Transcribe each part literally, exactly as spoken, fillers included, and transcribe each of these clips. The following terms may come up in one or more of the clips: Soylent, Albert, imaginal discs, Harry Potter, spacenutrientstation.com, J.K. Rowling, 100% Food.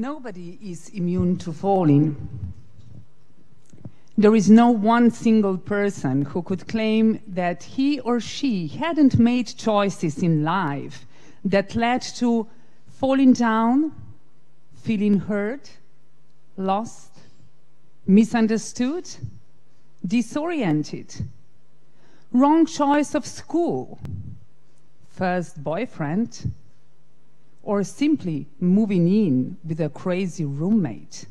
Nobody is immune to falling. There is no one single person who could claim that he or she hadn't made choices in life that led to falling down, feeling hurt, lost, misunderstood, disoriented, wrong choice of school, first boyfriend, or simply moving in with a crazy roommate.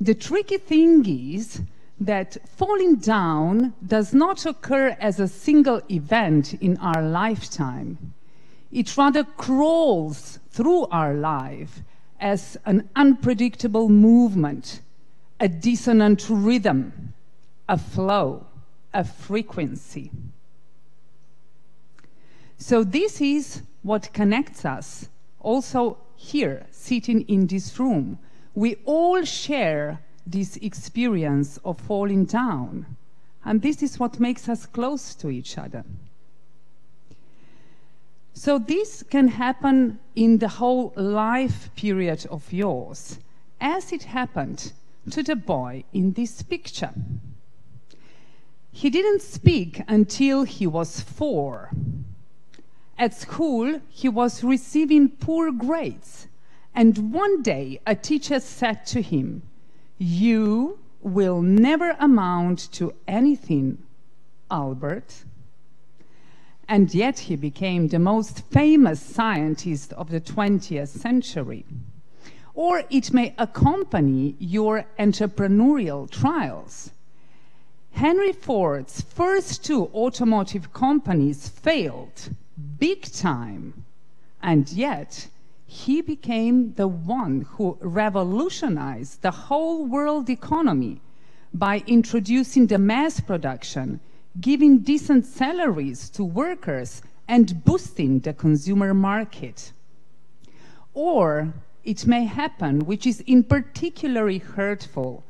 The tricky thing is that falling down does not occur as a single event in our lifetime. It rather crawls through our life as an unpredictable movement, a dissonant rhythm, a flow, a frequency. So this is what connects us, also here, sitting in this room. We all share this experience of falling down, and this is what makes us close to each other. So this can happen in the whole life period of yours, as it happened to the boy in this picture. He didn't speak until he was four. At school, he was receiving poor grades. And one day, a teacher said to him, "You will never amount to anything, Albert." And yet he became the most famous scientist of the twentieth century. Or it may accompany your entrepreneurial trials. Henry Ford's first two automotive companies failed big time, and yet he became the one who revolutionized the whole world economy by introducing the mass production, giving decent salaries to workers, and boosting the consumer market. Or it may happen, which is in particularly hurtful,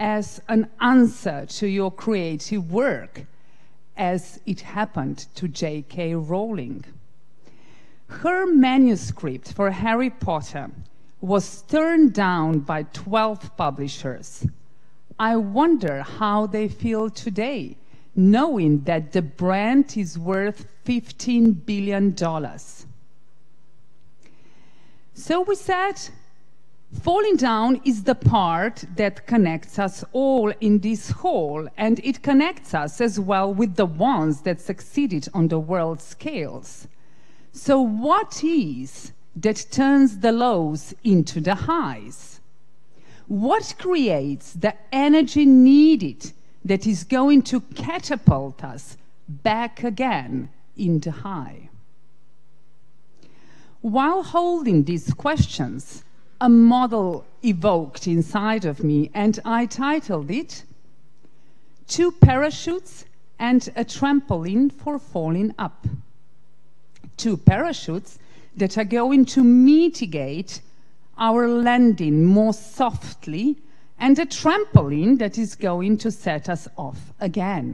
as an answer to your creative work, as it happened to J K Rowling. Her manuscript for Harry Potter was turned down by twelve publishers. I wonder how they feel today, knowing that the brand is worth fifteen billion dollars. So we said, falling down is the part that connects us all in this hall, and it connects us as well with the ones that succeeded on the world scales. So what is that turns the lows into the highs? What creates the energy needed that is going to catapult us back again into high? While holding these questions, a model evoked inside of me, and I titled it, "Two Parachutes and a Trampoline for Falling Up." Two parachutes that are going to mitigate our landing more softly, and a trampoline that is going to set us off again.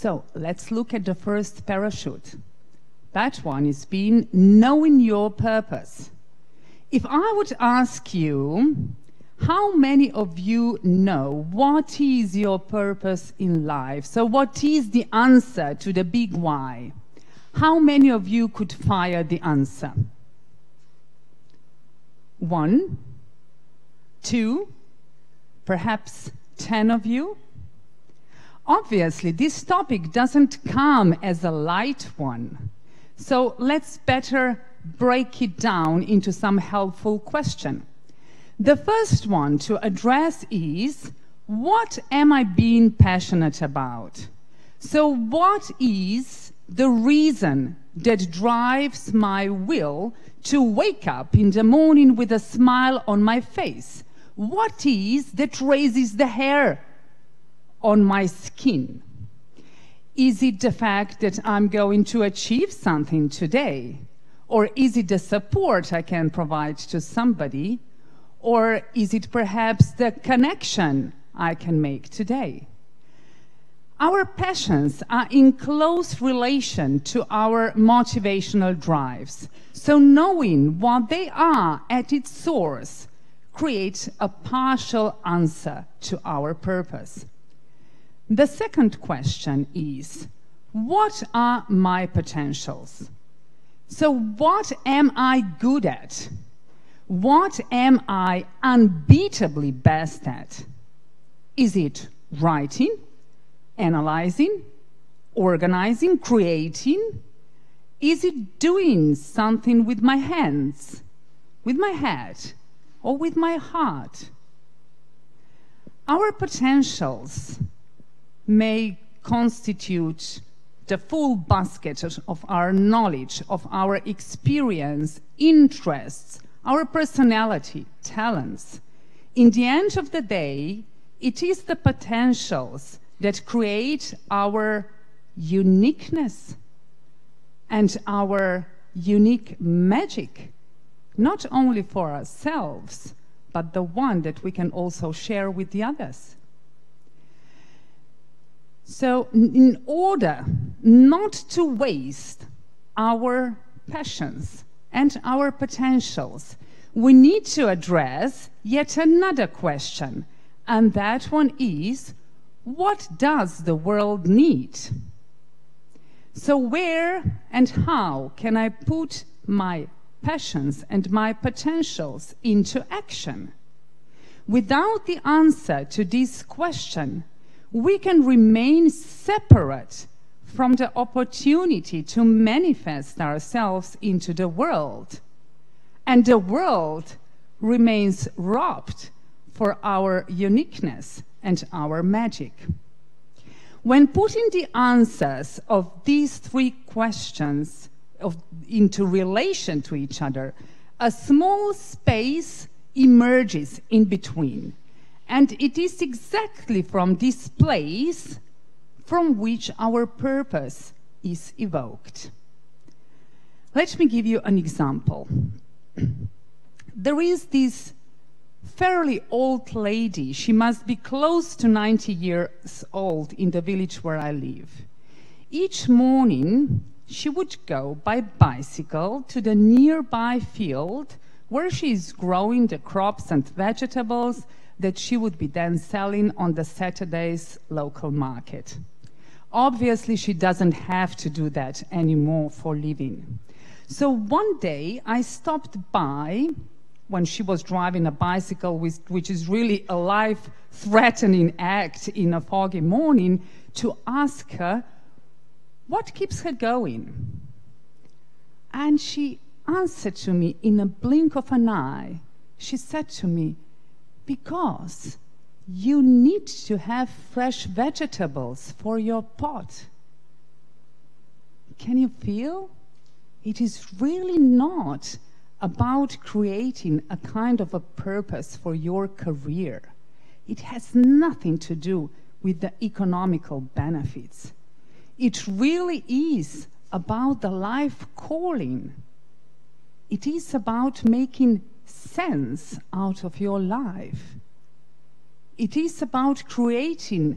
So let's look at the first parachute. That one is being knowing your purpose. If I would ask you, how many of you know what is your purpose in life? So what is the answer to the big why? How many of you could fire the answer? One, two, perhaps ten of you? Obviously, this topic doesn't come as a light one. So let's better break it down into some helpful question. The first one to address is, what am I being passionate about? So what is the reason that drives my will to wake up in the morning with a smile on my face? What is that raises the hair on my skin? Is it the fact that I'm going to achieve something today? Or is it the support I can provide to somebody? Or is it perhaps the connection I can make today? Our passions are in close relation to our motivational drives. So knowing what they are at its source creates a partial answer to our purpose. The second question is, what are my potentials? So what am I good at? What am I unbeatably best at? Is it writing, analyzing, organizing, creating? Is it doing something with my hands, with my head, or with my heart? Our potentials may constitute the full basket of our knowledge, of our experience, interests, our personality, talents. In the end of the day, it is the potentials that create our uniqueness and our unique magic, not only for ourselves, but the one that we can also share with the others. So in order not to waste our passions and our potentials, we need to address yet another question, and that one is, what does the world need? So where and how can I put my passions and my potentials into action? Without the answer to this question, we can remain separate from the opportunity to manifest ourselves into the world, and the world remains robbed for our uniqueness and our magic. When putting the answers of these three questions of, into relation to each other, a small space emerges in between. And it is exactly from this place from which our purpose is evoked. Let me give you an example. There is this fairly old lady, she must be close to ninety years old, in the village where I live. Each morning she would go by bicycle to the nearby field where she is growing the crops and vegetables that she would be then selling on the Saturday's local market. Obviously, she doesn't have to do that anymore for living. So one day I stopped by when she was driving a bicycle, with, which is really a life-threatening act in a foggy morning, to ask her what keeps her going. And she answered to me in a blink of an eye. She said to me, "Because you need to have fresh vegetables for your pot." Can you feel? It is really not about creating a kind of a purpose for your career. It has nothing to do with the economical benefits. It really is about the life calling. It is about making sense out of your life. It is about creating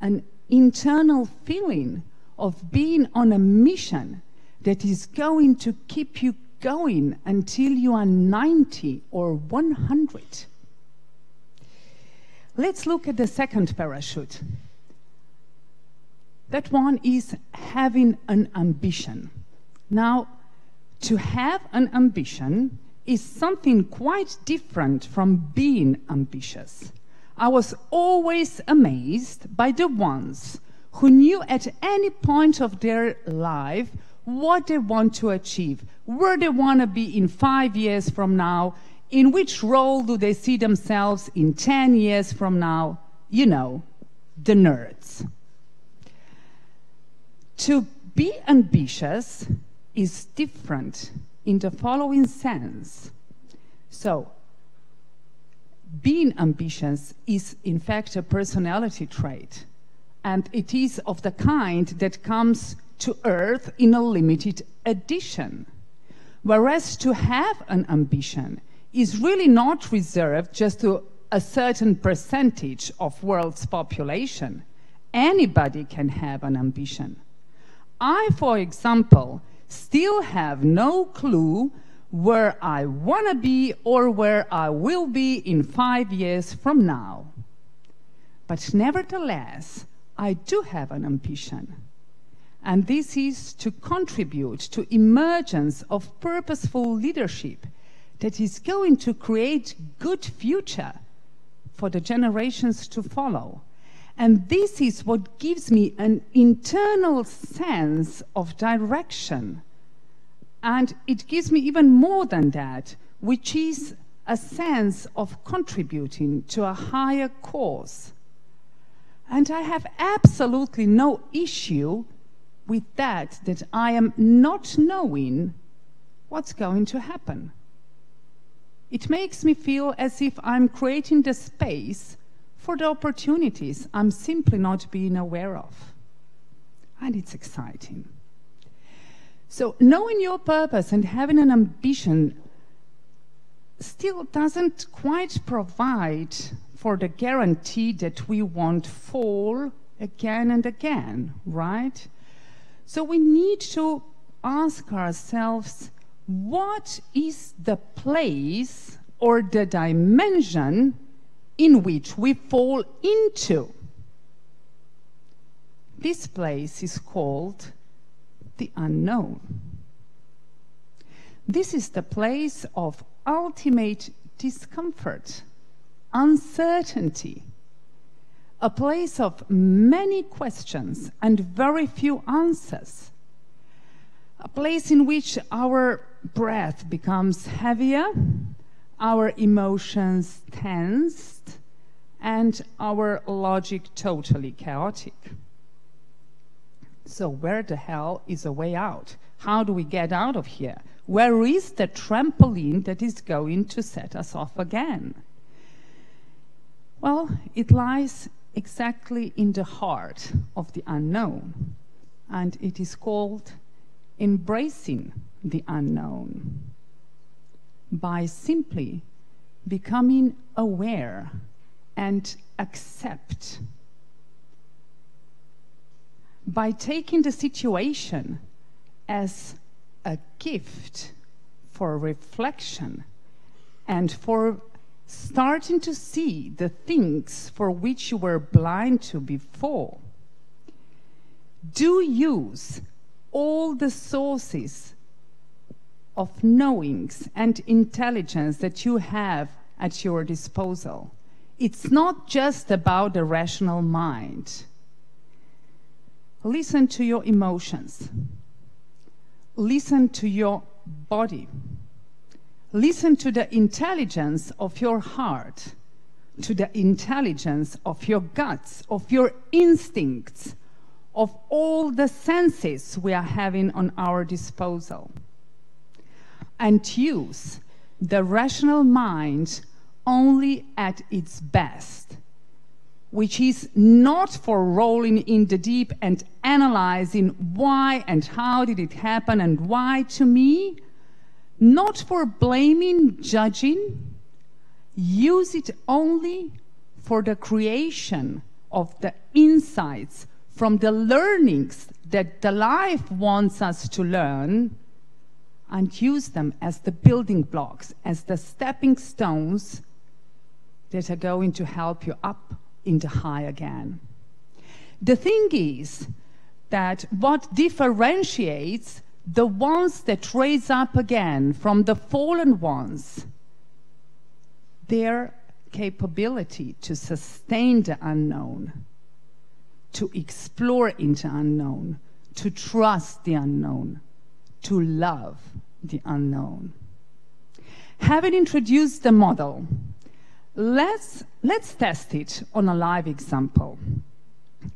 an internal feeling of being on a mission that is going to keep you going until you are ninety or one hundred. Let's look at the second parachute. That one is having an ambition. Now, to have an ambition is something quite different from being ambitious. I was always amazed by the ones who knew at any point of their life what they want to achieve, where they want to be in five years from now, in which role do they see themselves in ten years from now. You know, the nerds. To be ambitious is different in the following sense. So, being ambitious is in fact a personality trait, and it is of the kind that comes to earth in a limited edition. Whereas to have an ambition is really not reserved just to a certain percentage of world's population. Anybody can have an ambition. I, for example, still have no clue where I want to be or where I will be in five years from now. But nevertheless, I do have an ambition. And this is to contribute to emergence of purposeful leadership that is going to create good future for the generations to follow. And this is what gives me an internal sense of direction. And it gives me even more than that, which is a sense of contributing to a higher cause. And I have absolutely no issue with that, that I am not knowing what's going to happen. It makes me feel as if I'm creating the space for the opportunities I'm simply not being aware of. And it's exciting. So knowing your purpose and having an ambition still doesn't quite provide for the guarantee that we won't fall again and again, right? So we need to ask ourselves, what is the place or the dimension in which we fall into? This place is called the unknown. This is the place of ultimate discomfort, uncertainty, a place of many questions and very few answers, a place in which our breath becomes heavier, our emotions tensed, and our logic totally chaotic. So where the hell is a way out? How do we get out of here? Where is the trampoline that is going to set us off again? Well, it lies exactly in the heart of the unknown, and it is called embracing the unknown by simply becoming aware and accept. By taking the situation as a gift for reflection and for starting to see the things for which you were blind to before. Do use all the sources of knowings and intelligence that you have at your disposal. It's not just about the rational mind. Listen to your emotions. Listen to your body. Listen to the intelligence of your heart, to the intelligence of your guts, of your instincts, of all the senses we are having on our disposal. And use the rational mind only at its best, which is not for rolling in the deep and analyzing why and how did it happen and why to me, not for blaming, judging. Use it only for the creation of the insights from the learnings that the life wants us to learn, and use them as the building blocks, as the stepping stones that are going to help you up into high again. The thing is that what differentiates the ones that raise up again from the fallen ones, their capability to sustain the unknown, to explore into unknown, to trust the unknown, to love the unknown. Having introduced the model, Let's, let's test it on a live example.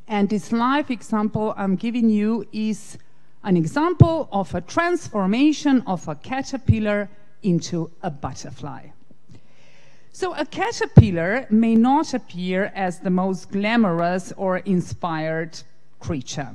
And this live example I'm giving you is an example of a transformation of a caterpillar into a butterfly. So a caterpillar may not appear as the most glamorous or inspired creature.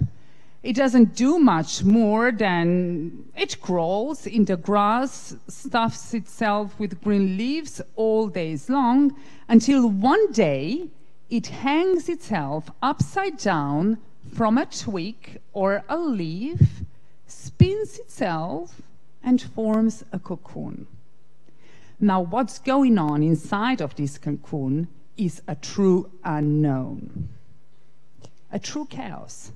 It doesn't do much more than it crawls in the grass, stuffs itself with green leaves all days long, until one day it hangs itself upside down from a twig or a leaf, spins itself, and forms a cocoon. Now, what's going on inside of this cocoon is a true unknown, a true chaos.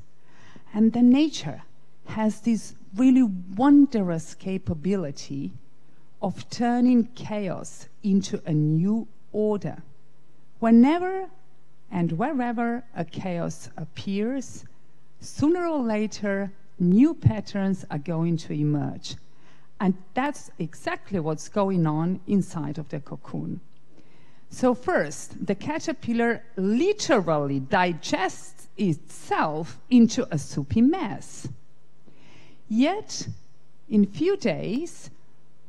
And then nature has this really wondrous capability of turning chaos into a new order. Whenever and wherever a chaos appears, sooner or later, new patterns are going to emerge. And that's exactly what's going on inside of the cocoon. So first, the caterpillar literally digests itself into a soupy mess. Yet, in few days,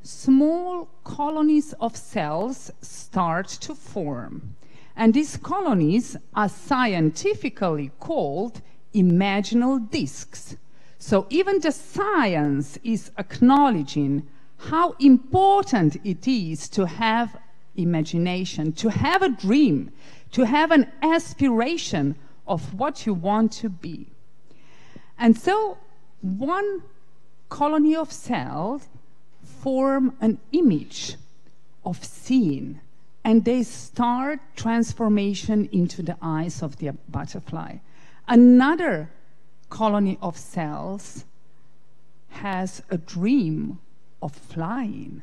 small colonies of cells start to form. And these colonies are scientifically called imaginal discs. So even the science is acknowledging how important it is to have imagination, to have a dream, to have an aspiration of what you want to be. And so one colony of cells form an image of seeing, and they start transformation into the eyes of the butterfly. Another colony of cells has a dream of flying,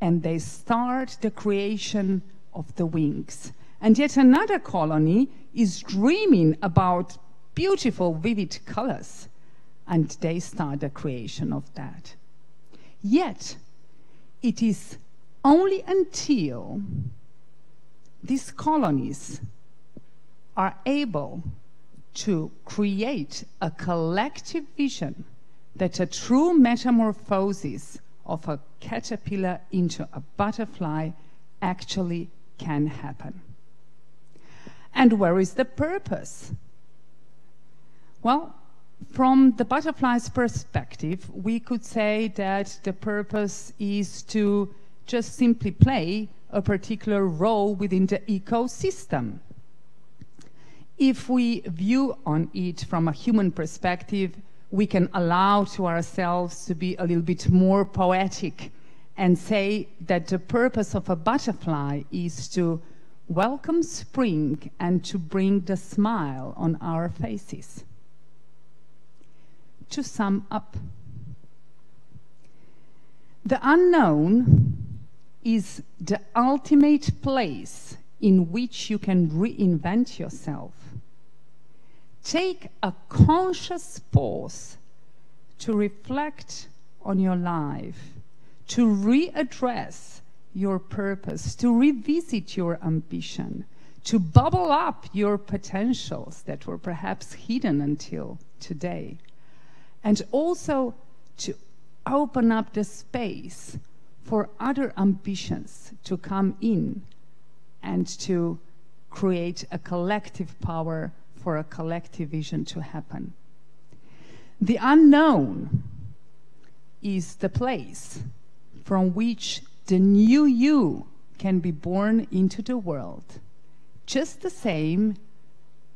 and they start the creation of the wings. And yet another colony is dreaming about beautiful, vivid colors, and they start the creation of that. Yet, it is only until these colonies are able to create a collective vision that a true metamorphosis of a caterpillar into a butterfly actually can happen. And where is the purpose? Well, from the butterfly's perspective, we could say that the purpose is to just simply play a particular role within the ecosystem. If we view on it from a human perspective, we can allow to ourselves to be a little bit more poetic and say that the purpose of a butterfly is to welcome spring and to bring the smile on our faces. To sum up, the unknown is the ultimate place in which you can reinvent yourself. Take a conscious pause to reflect on your life, to readdress your purpose, to revisit your ambition, to bubble up your potentials that were perhaps hidden until today, and also to open up the space for other ambitions to come in and to create a collective power for a collective vision to happen. The unknown is the place from which the new you can be born into the world, just the same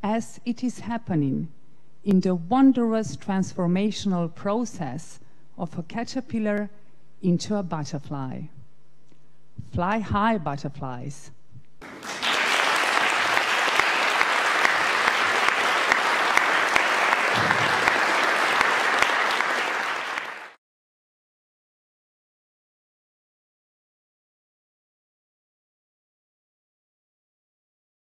as it is happening in the wondrous transformational process of a caterpillar into a butterfly. Fly high, butterflies.